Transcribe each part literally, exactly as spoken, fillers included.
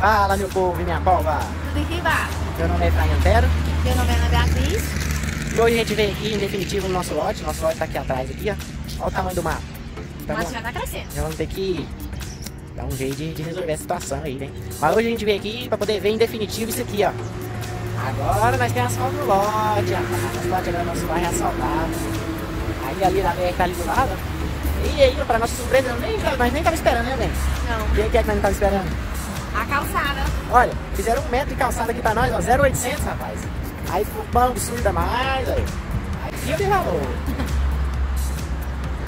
Fala, meu povo e minha pova! Tudo em Riba? Meu nome é Efraim Antero. Meu nome é Ana Beatriz. E hoje a gente veio aqui, em definitivo, no nosso lote. Nosso lote tá aqui atrás, aqui, ó. Olha o tamanho do mato. Então, o mato já tá crescendo. Já vamos ter que dar um jeito de, de resolver essa situação aí, né? Mas hoje a gente veio aqui pra poder ver em definitivo isso aqui, ó. Agora nós temos asfalto no lote, rapaz. O lote agora nosso bairro é asfaltado. Aí ali na B R tá ali do lado. E aí, pra nossa surpresa, nem, nós nem tava esperando, né, velho? Não. O que é que nós não tava esperando? A calçada. Olha, fizeram um metro de calçada aqui pra nós, ó, zero oitocentos, rapaz. Aí ficou pão absurda mais, aí. Aí tem valor.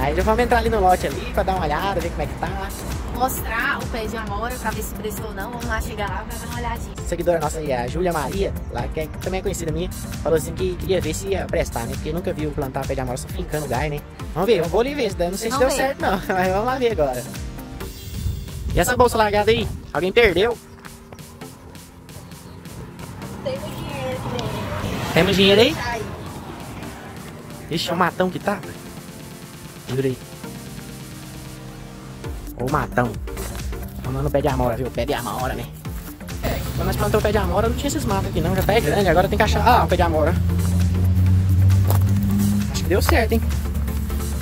Aí já vamos entrar ali no lote ali pra dar uma olhada, ver como é que tá. Mostrar o pé de amora pra ver se prestou ou não. Vamos lá chegar lá pra dar uma olhadinha. A seguidora nossa aí, a Julia Maria, lá, que é, também é conhecida minha, falou assim que queria ver se ia prestar, né? Porque nunca viu plantar pé de amora só fincando gás, né? Vamos ver, eu vou ali ver, se não sei se deu certo não, mas vamos lá ver agora. E essa bolsa largada aí? Alguém perdeu? Temos dinheiro. Temos dinheiro aí? Ixi, é o matão que tá. Jura aí. Ô matão. Tomando pé de amora, viu? Pé de amora, né? É, quando nós plantamos o pé de amora, não tinha esses matos aqui não. Já tá é grande, agora tem que achar... Ah, o pé de amora. Acho que deu certo, hein?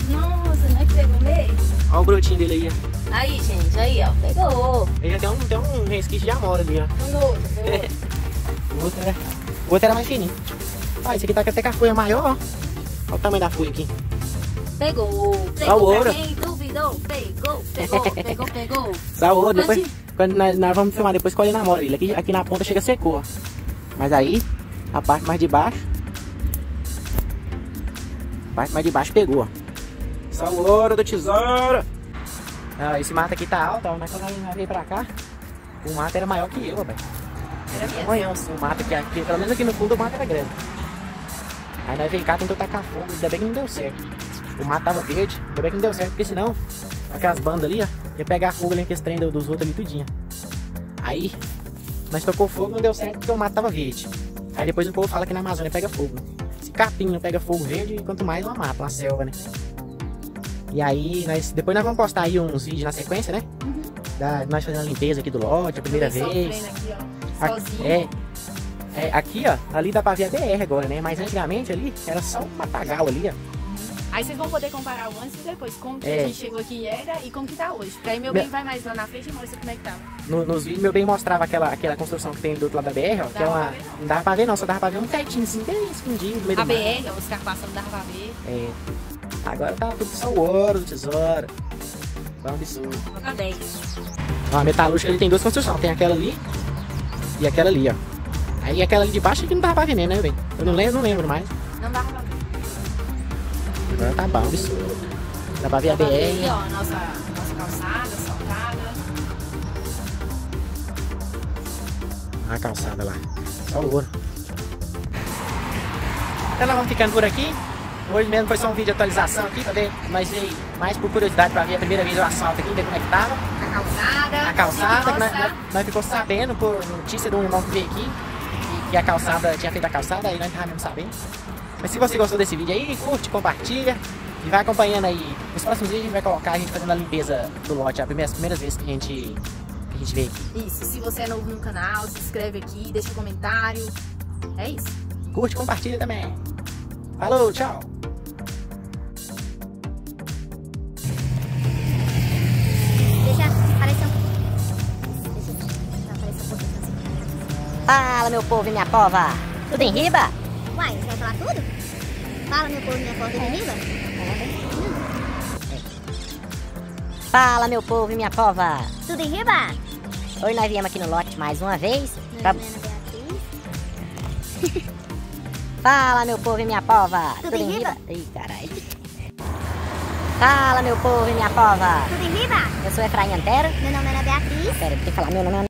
Nossa, não é que pegou meio? Olha o brotinho dele aí, ó. Aí, gente, aí, ó, pegou. Ele já tem um, tem um resquício de amora ali, ó. Um outro, um outro. O outro, era, o outro era mais fininho. Ó, esse aqui tá até com a folha maior, ó. Olha o tamanho da folha aqui. Pegou. Só o ouro. Quem duvidou, pegou, pegou, pegou, pegou. Só o ouro. Depois, quando nós, nós vamos filmar depois colhendo a amora. Aqui, aqui na ponta chega secou, ó. Mas aí, a parte mais de baixo. A parte mais de baixo pegou, ó. Só o ouro do tesouro. Ah, esse mato aqui tá alto, ó, mas quando eu vim pra cá, o mato era maior que eu, rapaz. Era amanhã, assim, o mato aqui, aqui, pelo menos aqui no fundo o mato era grande. Aí nós veio cá, tentou tacar fogo, ainda bem que não deu certo. O mato tava verde, ainda bem que não deu certo, porque senão, aquelas bandas ali, ó, ia pegar fogo ali, que esse trem dos outros ali tudinho. Aí, nós tocou fogo, não deu certo, porque o mato tava verde. Aí depois o povo fala que na Amazônia pega fogo. Esse capim não pega fogo verde, quanto mais uma mata, uma selva, né? E aí, nós, depois nós vamos postar aí uns vídeos na sequência, né? Uhum. Da, nós fazendo a limpeza aqui do lote, a primeira vez. Aqui, ó. Aqui, é, é, aqui, ó, ali dá pra ver a B R agora, né? Mas antigamente ali era só um matagal ali, ó. Aí vocês vão poder comparar o antes e depois, como que é. A gente chegou aqui e era e como que tá hoje. Porque aí meu bem vai mais lá na frente e mostra como é que tá. No, nos vídeos meu bem mostrava aquela, aquela construção que tem do outro lado da B R, ó. Dá que é uma... Não dava pra ver não, só dava pra ver um tetinho assim, bem escondido. A B R, ó, os caras passando, dava pra ver. É. Agora tá tudo só o ouro, tesoura. Foi um absurdo. Ó, a metalúrgica ele tem duas construções. Tem aquela ali e aquela ali, ó. Aí aquela ali de baixo que não dava pra ver, né, velho? Eu não lembro, não lembro mais. Não dava pra ver. Agora tá bom, absurdo. Dá pra ver a B R. Aqui, ó, nossa, nossa calçada, assaltada. Olha a calçada lá. Só o ouro. Então nós vamos ficando por aqui. Hoje mesmo foi só um vídeo de atualização aqui, pra ver, mas veio mais por curiosidade pra ver a primeira vez o asfalto aqui, ver como é que tava. A calçada. A calçada, que nós, nós, nós ficou sabendo por notícia de um irmão que veio aqui, que, que a calçada, tinha feito a calçada, aí nós tava mesmo sabendo. Mas se você gostou desse vídeo aí, curte, compartilha e vai acompanhando aí. Nos próximos vídeos a gente vai colocar a gente fazendo a limpeza do lote, as primeiras, primeiras vezes que a gente, que a gente veio aqui. Isso, se você é novo no canal, se inscreve aqui, deixa um comentário, é isso. Curte, compartilha também. Falou, tchau. Fala, meu povo e minha pova! Tudo em riba? Uai, você vai falar tudo? Fala, meu povo e minha pova, tudo em riba? Fala, meu povo e minha pova! Tudo em riba? Hoje nós viemos aqui no lote mais uma vez. Pra... Fala, meu povo e minha pova! Tudo, tudo em riba? Ih, caralho! Fala, meu povo e minha pova! Tudo em riba? Eu sou Efraim Antero. Meu nome é Ana Beatriz. Pera, eu tenho que falar meu nome.